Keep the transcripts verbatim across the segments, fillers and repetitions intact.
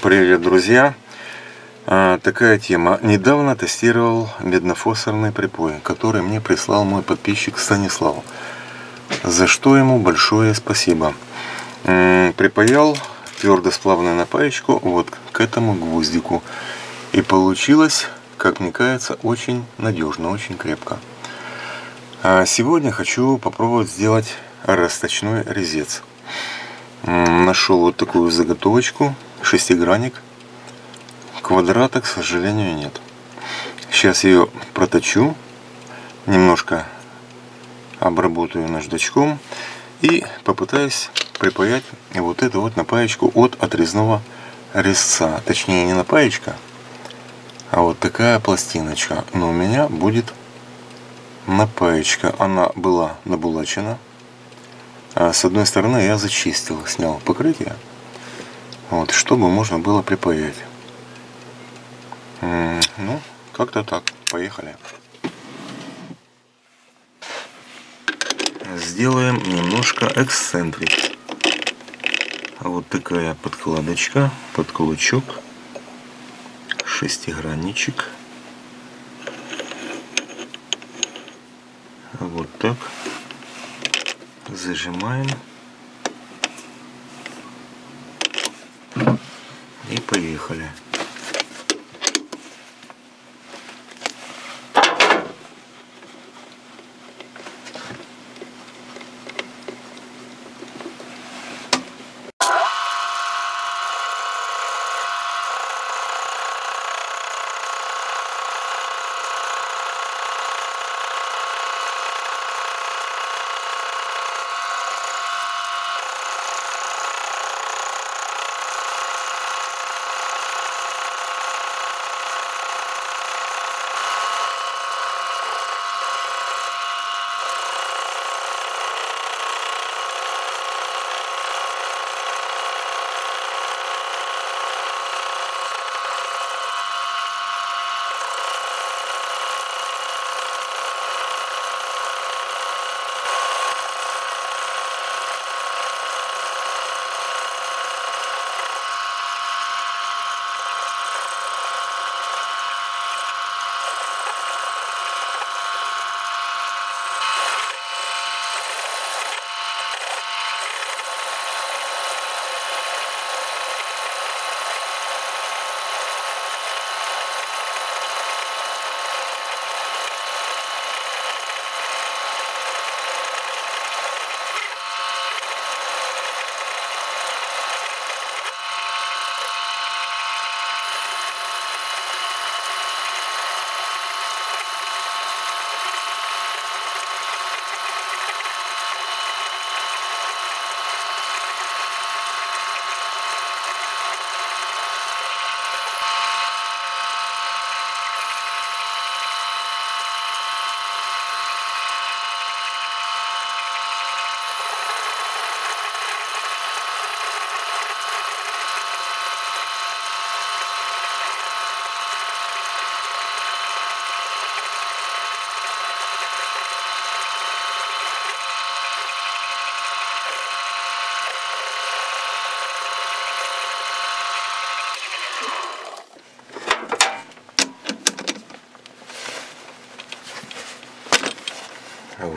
Привет, друзья! А, такая тема. Недавно тестировал меднофосфорный припой, который мне прислал мой подписчик Станислав, за что ему большое спасибо. М-м, припаял твердосплавную напаечку вот к этому гвоздику, и получилось, как мне кажется, очень надежно, очень крепко. А сегодня хочу попробовать сделать росточной резец. Нашел вот такую заготовочку, шестигранник. Квадрата, к сожалению, нет. Сейчас ее проточу, немножко обработаю наждачком и попытаюсь припаять вот эту вот напаечку от отрезного резца. Точнее, не напаечка, а вот такая пластиночка. Но у меня будет напаечка. Она была набулачена. А с одной стороны я зачистил, снял покрытие, вот, чтобы можно было припаять. Ну, как-то так. Поехали. Сделаем немножко эксцентрик. Вот такая подкладочка, под кулачок, шестигранничек. Вот так. Зажимаем и поехали.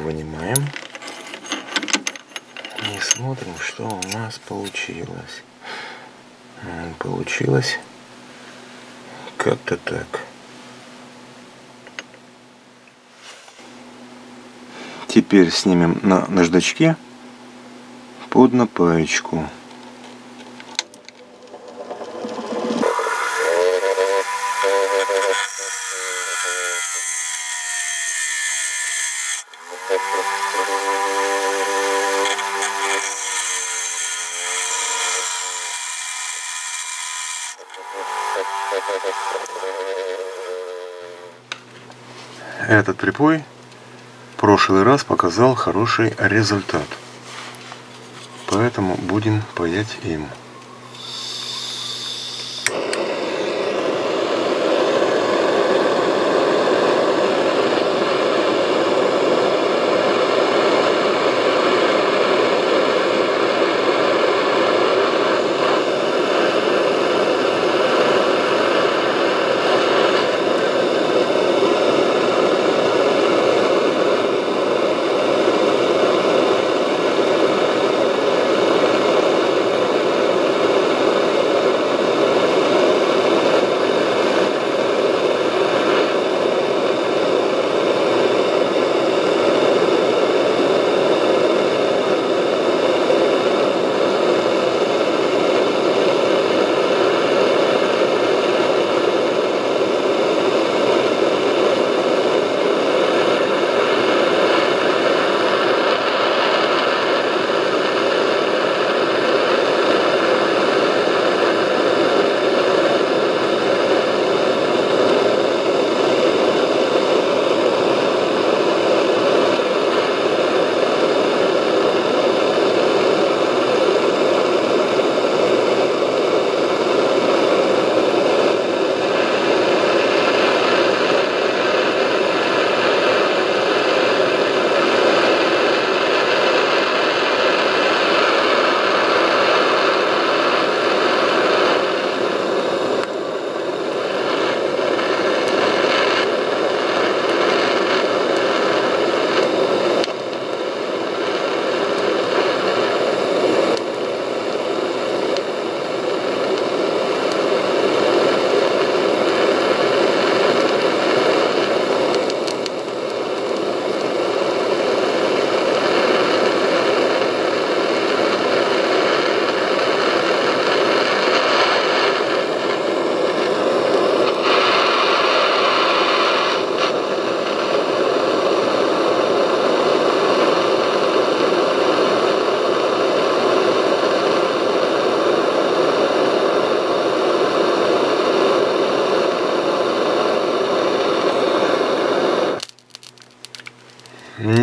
Вынимаем и смотрим, что у нас получилось. Получилось как-то так. Теперь снимем на наждачке под напаечку. Этот припой в прошлый раз показал хороший результат, поэтому будем паять им.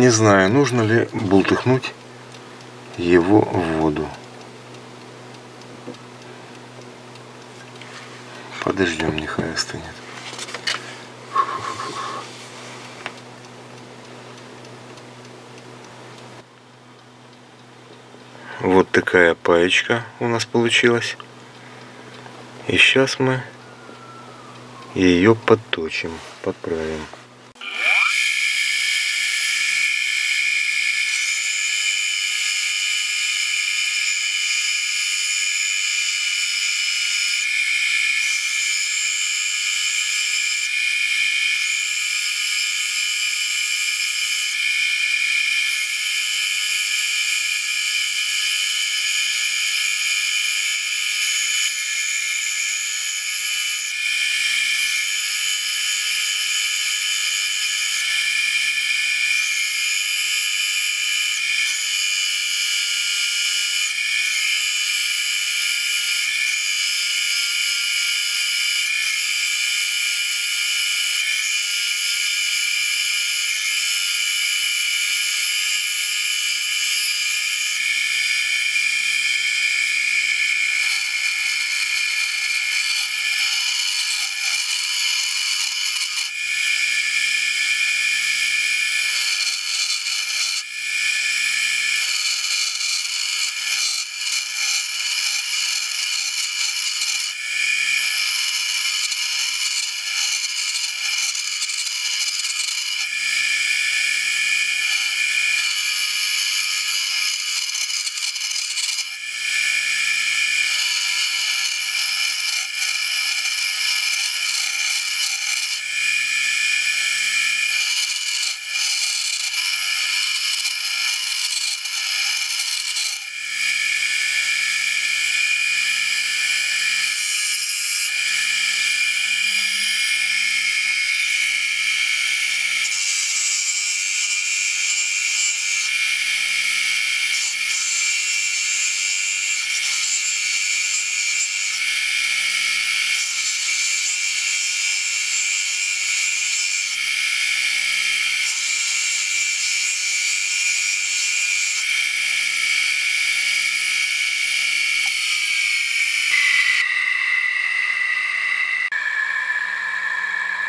Не знаю, нужно ли бултыхнуть его в воду. Подождем, нехай остынет. Вот такая паечка у нас получилась. И сейчас мы ее подточим, подправим.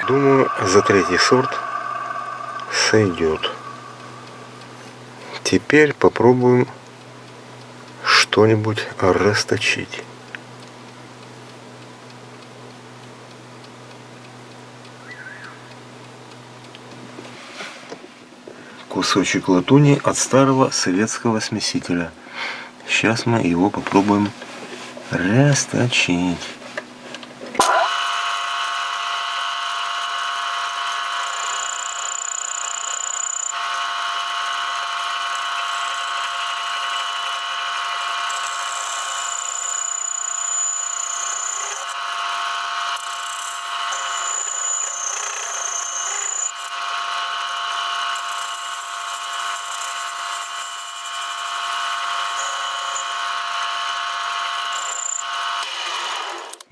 Думаю, за третий сорт сойдет. Теперь попробуем что-нибудь расточить. Кусочек латуни от старого советского смесителя. Сейчас мы его попробуем расточить.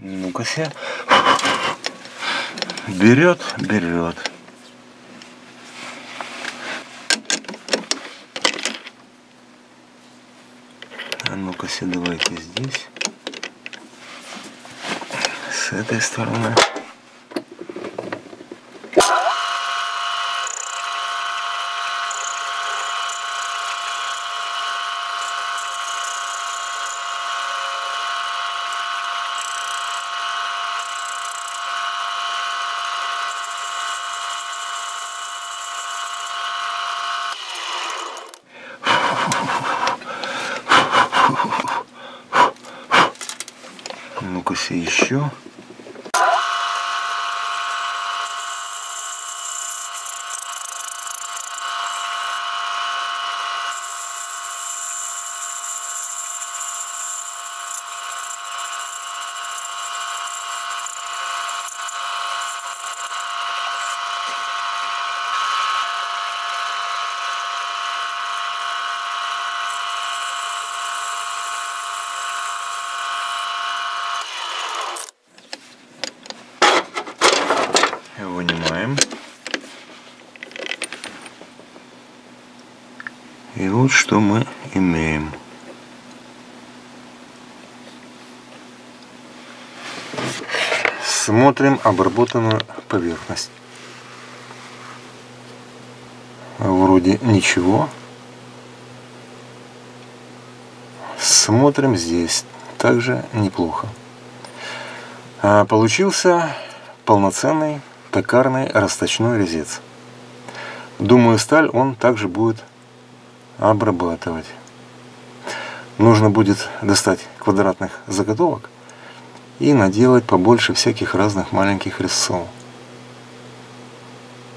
Ну-ка, ся. Берет, берет. А ну-ка, ся, давайте здесь. С этой стороны. Ну-ка, еще. И вот что мы имеем. Смотрим обработанную поверхность. Вроде ничего. Смотрим здесь. Также неплохо. Получился полноценный токарный расточной резец. Думаю, сталь он также будет обрабатывать. Нужно будет достать квадратных заготовок и наделать побольше всяких разных маленьких резцов.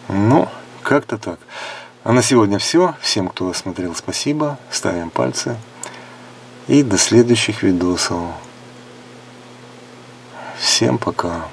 Ну, как-то так. А на сегодня все. Всем, кто смотрел, спасибо. Ставим пальцы. И до следующих видосов. Всем пока.